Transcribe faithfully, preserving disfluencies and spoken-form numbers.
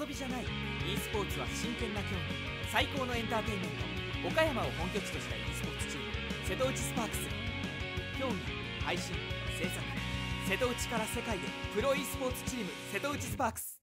遊びじゃない e スポーツは真剣な競技、最高のエンターテインメント。岡山を本拠地とした e スポーツチーム瀬戸内スパークス。競技、配信、制作、瀬戸内から世界へ。プロ e スポーツチーム瀬戸内スパークス。